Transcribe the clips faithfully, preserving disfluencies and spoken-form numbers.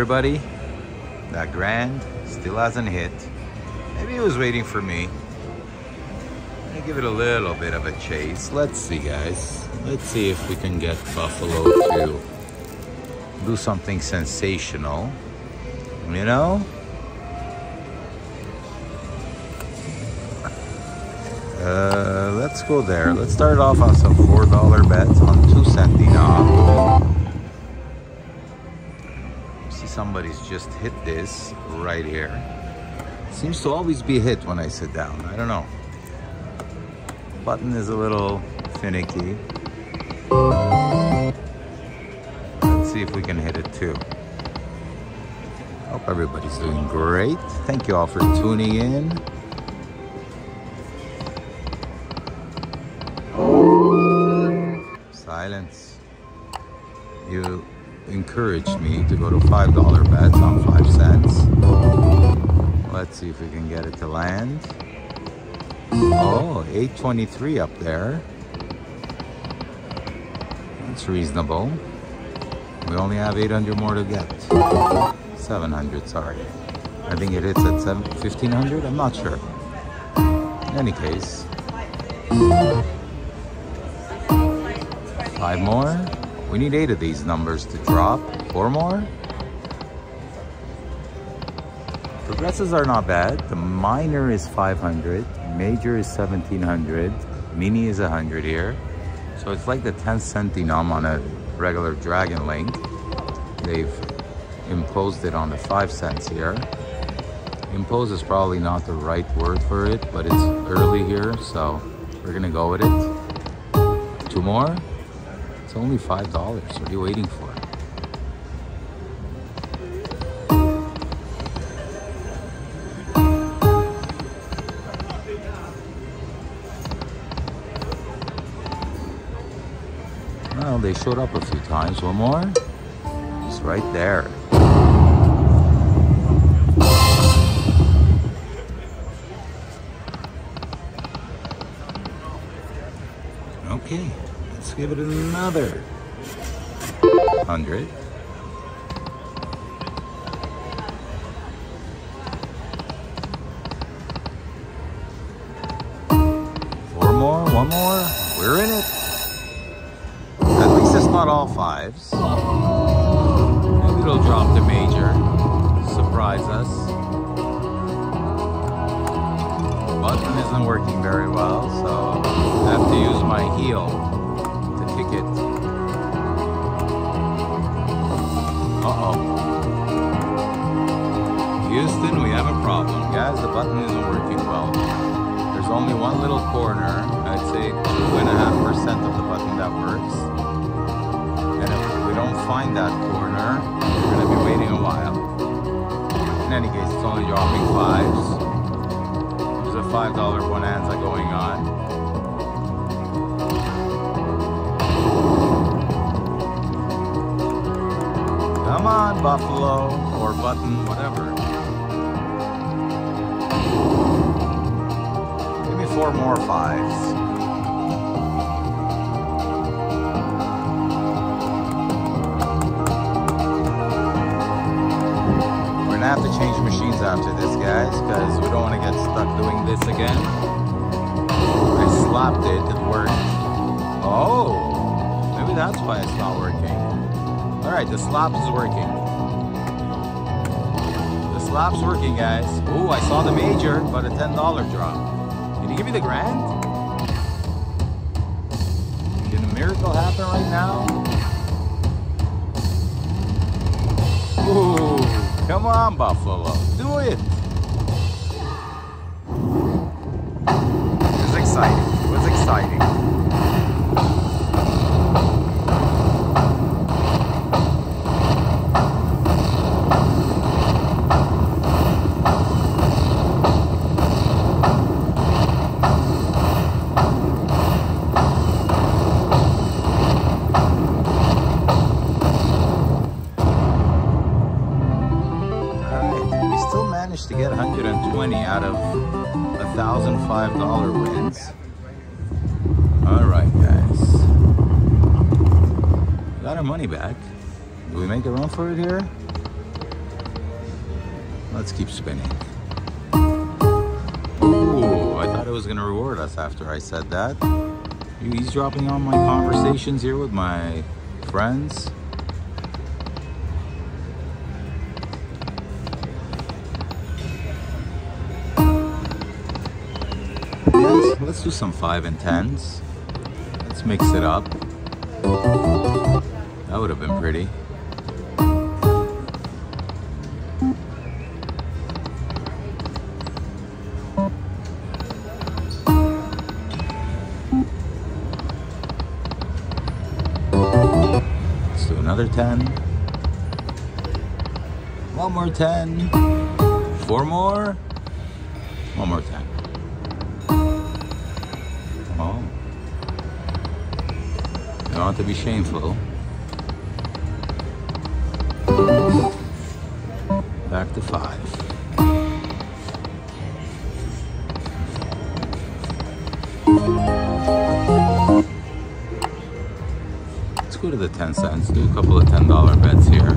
everybody, that grand still hasn't hit. Maybe he was waiting for me. I'm gonna give it a little bit of a chase. Let's see, guys. Let's see if we can get Buffalo to do something sensational. You know? Uh, let's go there. Let's start off on some four dollar bets on two cent denominator. See, somebody's just hit this right here. Seems to always be hit when I sit down. I don't know. Button is a little finicky. Let's see if we can hit it too. Hope everybody's doing great. Thank you all for tuning in. Silence. You encouraged me to go to five dollar bets on five cents. Let's see if we can get it to land. Oh, eight twenty-three up there. That's reasonable. We only have eight hundred more to get. seven hundred, sorry. I think it hits at seven, fifteen hundred? I'm not sure. In any case. Five more. We need eight of these numbers to drop. Four more. Progressives are not bad. The minor is five hundred. Major is seventeen hundred. Mini is one hundred here. So it's like the ten cent denom on a regular DragonLink. They've imposed it on the five cents here. Impose is probably not the right word for it, but it's early here, so we're gonna go with it. Two more. It's only five dollars. What are you waiting for? Well, they showed up a few times. One more. It's right there. Okay. Let's give it another hundred. Four more, one more, we're in it. At least it's not all fives. Maybe it'll drop the major, surprise us. The button isn't working very well, so I have to use my heel. It. Uh-oh. Houston, we have a problem. Guys, the button isn't working well. There's only one little corner. I'd say two point five percent of the button that works. And if we don't find that corner, we're going to be waiting a while. In any case, it's only dropping fives. There's a five dollar bonanza going on. Come on, Buffalo, or button, whatever. Give me four more fives. We're gonna have to change machines after this, guys, because we don't want to get stuck doing this again. I slapped it, it worked. Oh, maybe that's why it's not working. All right, the slap is working. The slap's working, guys. Ooh, I saw the major, but a ten dollar drop. Can you give me the grand? Can a miracle happen right now? Ooh, come on, Buffalo. Do it. It was exciting. It was exciting. To get one hundred twenty out of a thousand five dollar wins. All right, guys, got our money back. Do we make a run for it here? Let's keep spinning. Ooh, I thought it was gonna reward us after I said that. You eavesdropping on my conversations here with my friends? Let's, let's do some five and tens. Let's mix it up. That would have been pretty. ten, one more ten, four more, one more ten. Oh, you don't have to be shameful. Back to five. Go to the ten cents, do a couple of ten dollar bets here.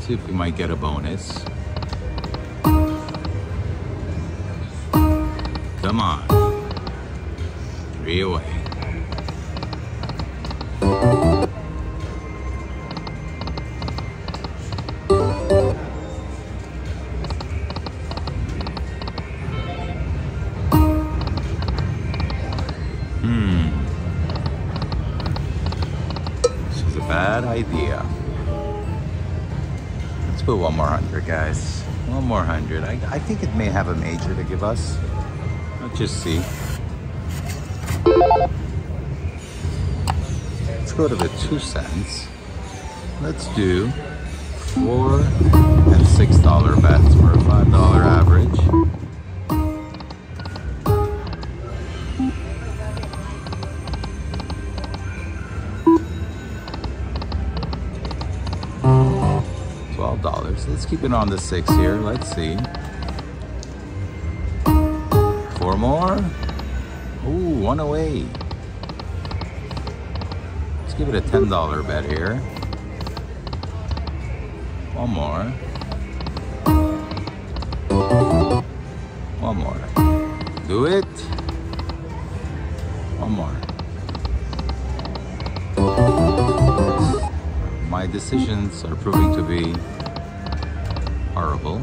See if we might get a bonus. Come on. Three away. Idea. Let's put one more hundred, guys. One more hundred. I, I think it may have a major to give us. Let's just see. Let's go to the two cents. Let's do four and six dollar bets for a five dollar average. Let's keep it on the six here. Let's see. Four more. Ooh, one away. Let's give it a ten dollar bet here. One more. One more. Do it. One more. My decisions are proving to be horrible.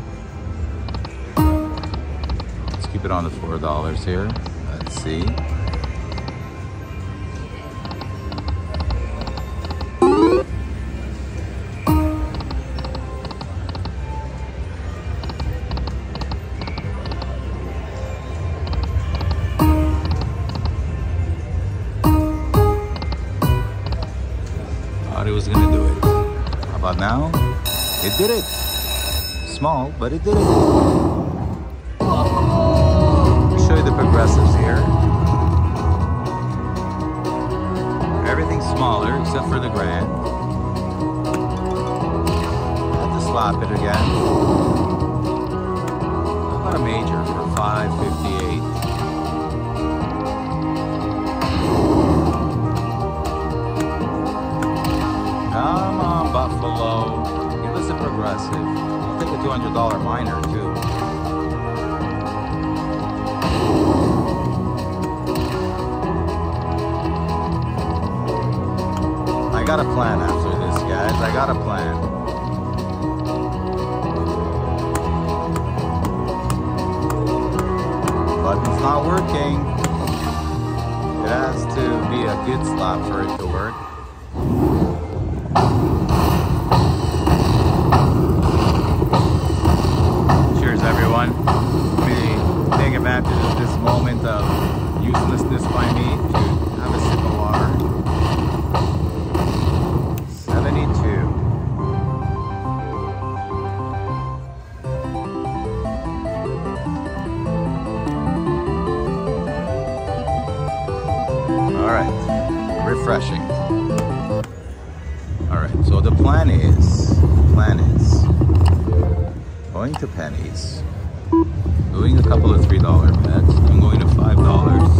Let's keep it on the four dollars here. Let's see. Thought it was gonna do it. How about now? It did it. Small, but it did it. I'll show you the progressives here. Everything's smaller except for the grand. Had to slap it again. How about a major for five fifty-eight? Come on, Buffalo. Give us a progressive. Take a two hundred dollar minor too. I got a plan after this, guys. I got a plan. But it's not working. It has to be a good slot for it to work. Of this moment of uselessness by me to have a sip of water. seventy-two. Alright, refreshing. Alright, so the plan is, the plan is going to pennies. Doing a couple of three dollar bets. I'm going to five dollars.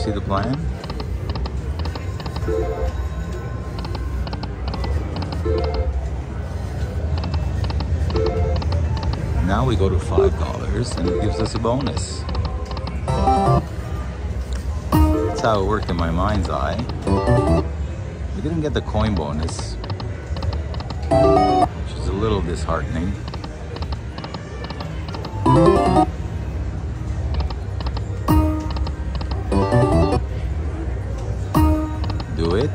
See the plan? now we go to five dollars and it gives us a bonus. That's how it worked in my mind's eye. We didn't get the coin bonus, which is a little disheartening. Do it.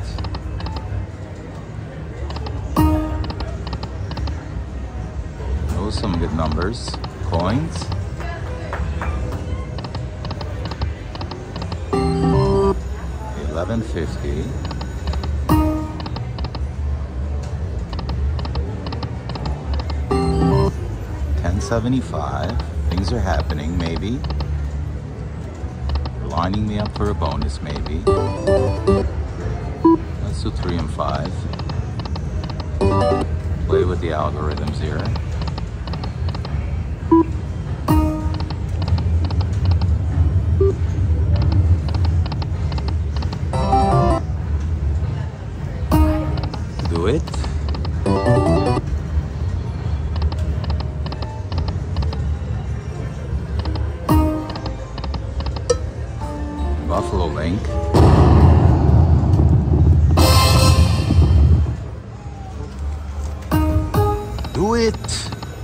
Those some good numbers. Coins. eleven fifty. ten seventy-five. Things are happening, maybe. Lining me up for a bonus, maybe. Let's do three and five. Play with the algorithms here. Do it. Buffalo Link. Do it.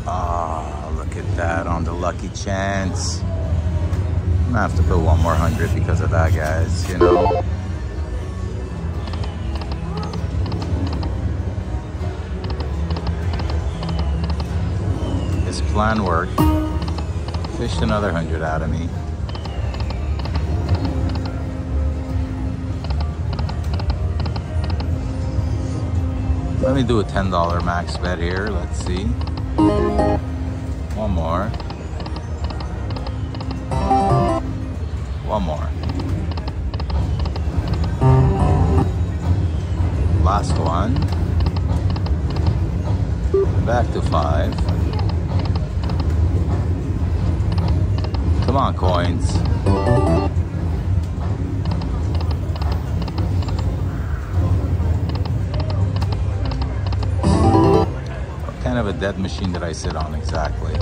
Ah, oh, look at that on the lucky chance. I'm gonna have to put one more hundred because of that, guys, you know. This plan worked. Fished another hundred out of me. Let me do a ten dollar max bet here. Let's see. One more. One more. Last one. Back to five. Come on, coins. Of a dead machine that I sit on exactly.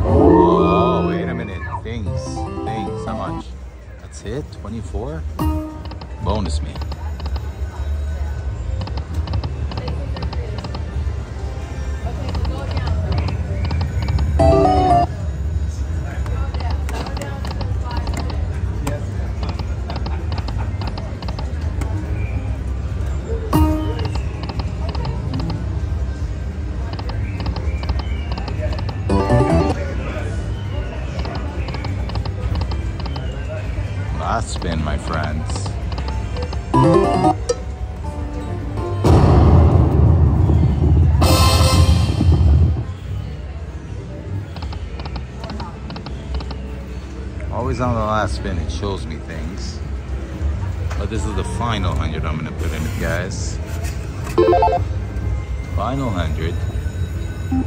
Oh, wait a minute. Things, things, how much? That's it, twenty-four? Bonus me. Last spin, my friends. Always on the last spin, it shows me things. But this is the final hundred I'm gonna put in it, guys. Final hundred.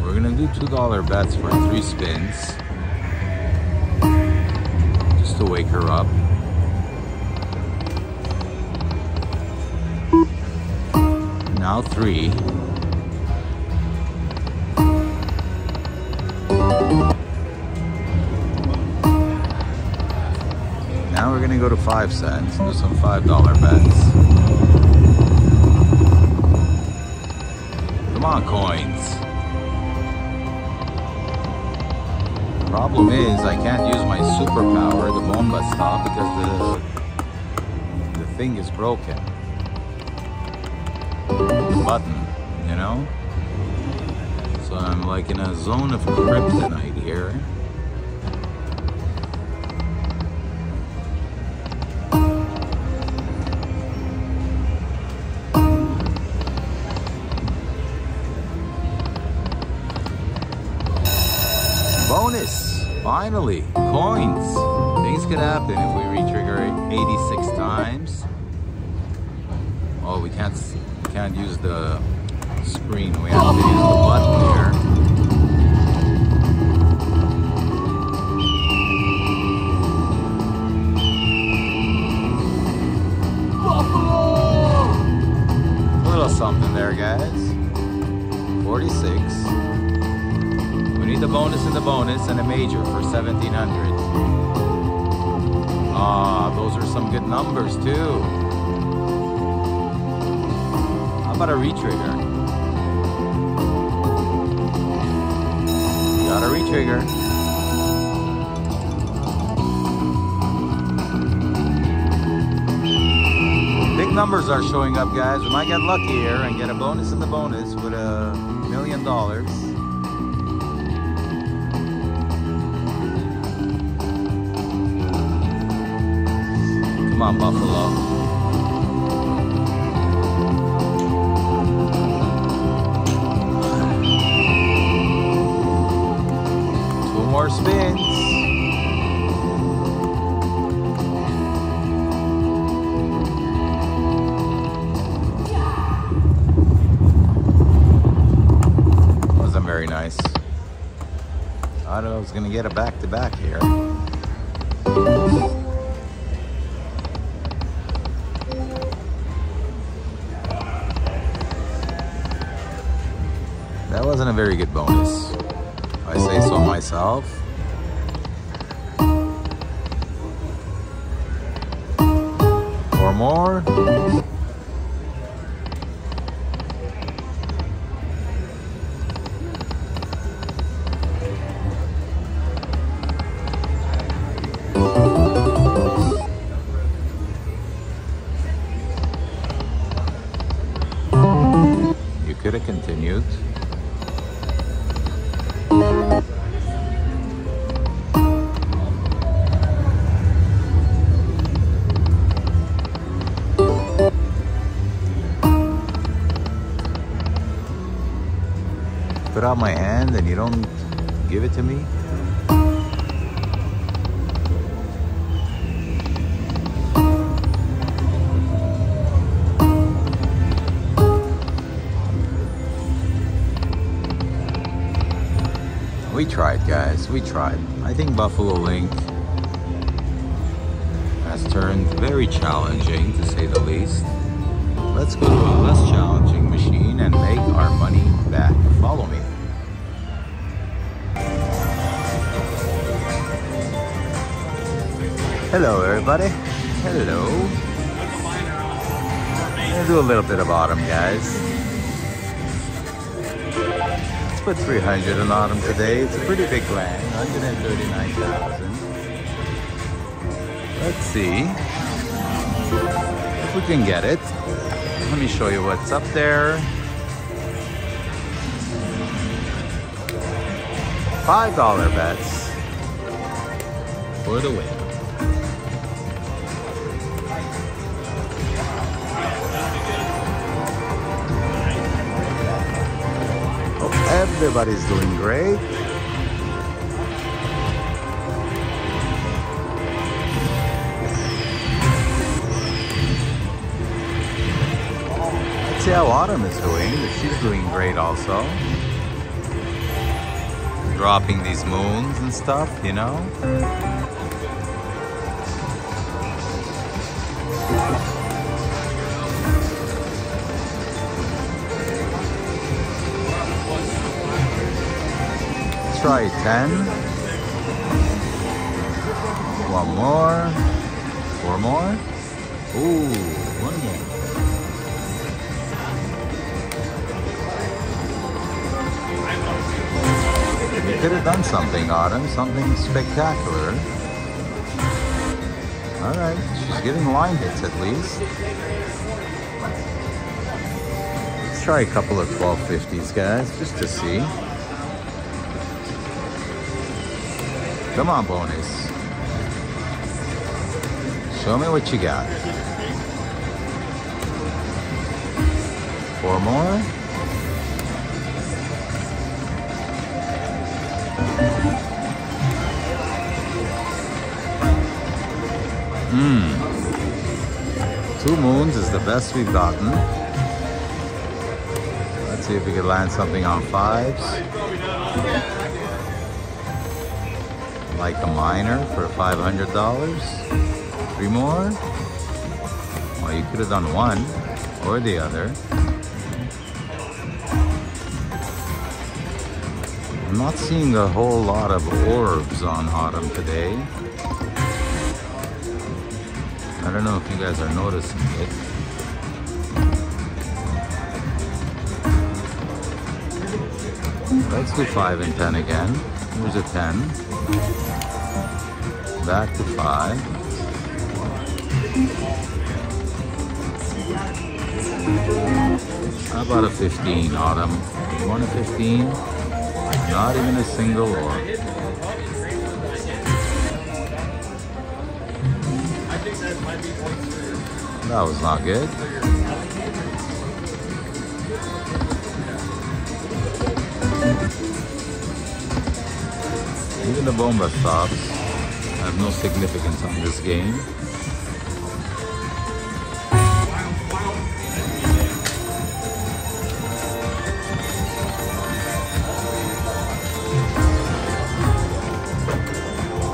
We're gonna do two dollar bets for three spins. Just to wake her up. Now three. Now we're gonna go to five cents and do some five dollar bets. Come on, coins. The problem is I can't use my superpower, the bomba stop, because the the thing is broken. Button, you know? So I'm like in a zone of kryptonite here. Bonus! Finally! Coins! Things could happen if we re-trigger it eighty-six times. Oh, we can't see. Can't use the screen, we have to use the button here. Buffalo! A little something there, guys. forty-six. We need the bonus and the bonus and a major for seventeen hundred. Ah, uh, those are some good numbers too. How about a retrigger? Got a retrigger. Numbers are showing up, guys. We might get lucky here and get a bonus in the bonus with a million dollars. Come on, Buffalo. Two more spins. I don't know if it's gonna get a back-to-back here. That wasn't a very good bonus, if I say so myself. Four more. Could have continued. Put out my hand and you don't give it to me? We tried, guys, we tried. I think Buffalo Link has turned very challenging, to say the least. Let's go to a less challenging machine and make our money back. Follow me. Hello, everybody. Hello. I'm gonna do a little bit of autumn, guys. Put three hundred in autumn today. It's a pretty big land, one hundred thirty-nine thousand. Let's see if we can get it. Let me show you what's up there. five dollar bets for the win. Everybody's doing great. Let's see how Autumn is doing. She's doing great also. Dropping these moons and stuff, you know. Try ten. One more. Four more. Ooh, one more. We could have done something, Autumn, something spectacular. Alright, she's getting line hits at least. Let's try a couple of twelve fifties, guys, just to see. Come on, bonus. Show me what you got. Four more. Hmm. Two moons is the best we've gotten. Let's see if we can land something on fives. Like a miner for five hundred dollars. Three more. Well, you could have done one or the other. I'm not seeing a whole lot of orbs on Autumn today. I don't know if you guys are noticing it. Let's do five and ten again. Here's a ten. Back to five. How about a fifteen, Autumn? You want a fifteen? Not even a single orb. That was not good. Even the Bomba stops have no significance on this game.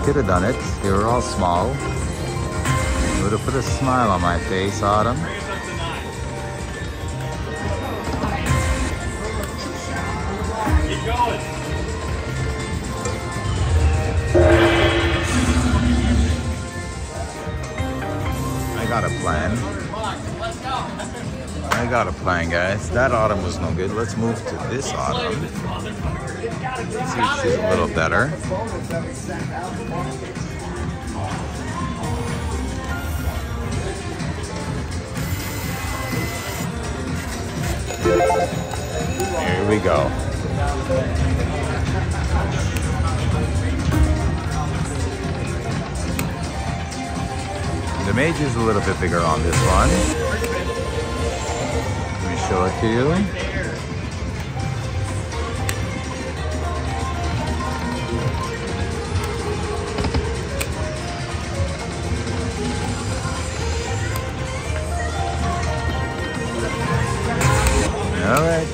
Could have done it. They were all small. You would have put a smile on my face, Autumn. Keep going. I got a plan. I got a plan, guys. That Autumn was no good. Let's move to this Autumn. Let's see if she's a little better. Here we go. The mage is a little bit bigger on this one. Let me show it to you. Alright.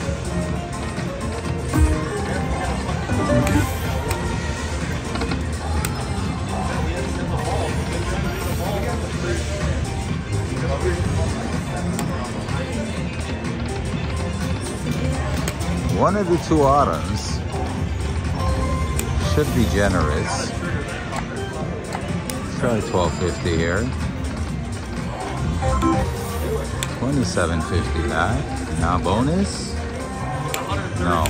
One of the two Autumns should be generous. Let's try twelve fifty here. twenty-seven fifty back. Now bonus? No.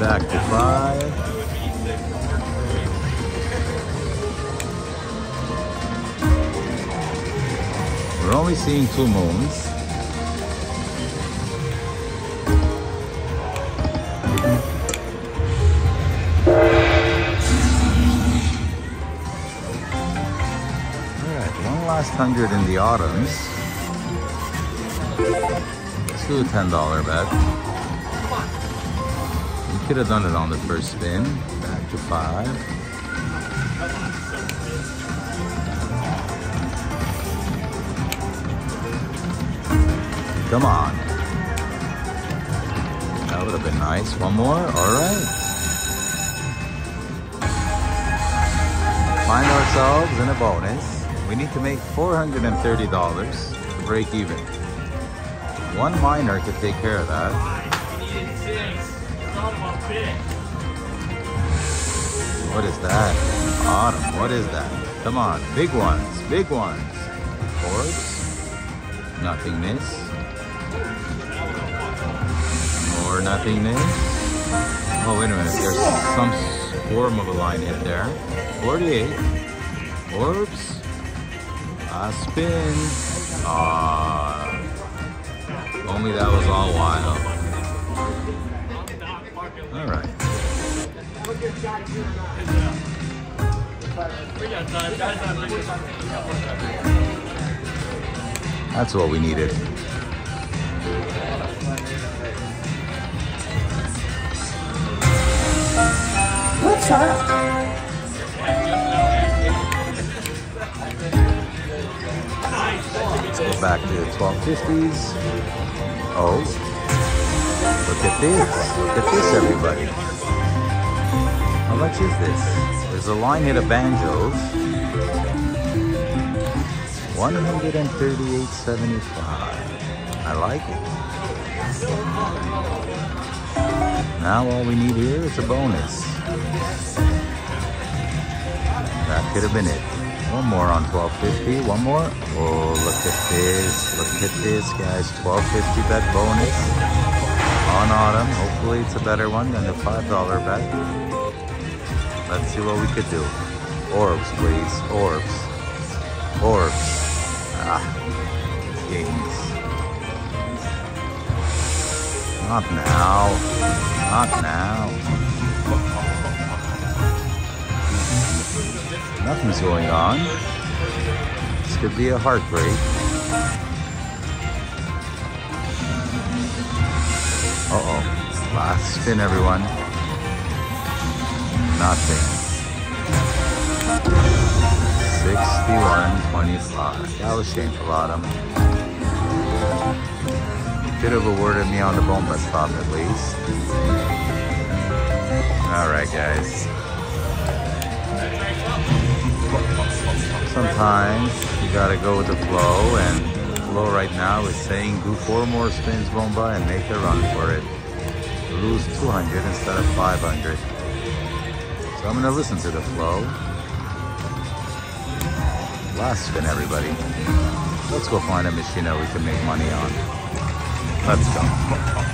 Back to five. We're only seeing two moons. Hundred in the Autumns. Let's do a ten dollar bet. You could have done it on the first spin. Back to five. Come on. That would have been nice. One more. All right. Find ourselves in a bonus. We need to make four hundred thirty dollars to break even. One miner could take care of that. What is that? Autumn, what is that? Come on, big ones, big ones. Orbs, nothingness. More nothingness. Oh, wait a minute, there's some swarm of a line hit there. forty-eight, orbs. Last spin. Ah, uh, only that was all wild. All right. That's what we needed. What's up? Let's go back to the twelve fifties. Oh, look at this. Look at this, everybody. How much is this? There's a line hit of banjos. one hundred thirty-eight seventy-five. I like it. Now all we need here is a bonus. That could have been it. One more on twelve fifty. One more. Oh, look at this. Look at this, guys. twelve fifty bet bonus on Autumn. Hopefully it's a better one than the five dollar bet. Let's see what we could do. Orbs, please. Orbs. Orbs. Ah. Kings. Not now. Not now. Nothing's going on. This could be a heartbreak. Uh-oh. Last spin, everyone. Nothing. sixty-one twenty-five. That was shameful, Autumn. Could have awarded me on the boneless top at least. Alright, guys. Sometimes you gotta go with the flow, and the flow right now is saying do four more spins, Bomba, and make a run for it. Lose two hundred instead of five hundred. So I'm gonna listen to the flow. Last spin, everybody. Let's go find a machine that we can make money on. Let's go.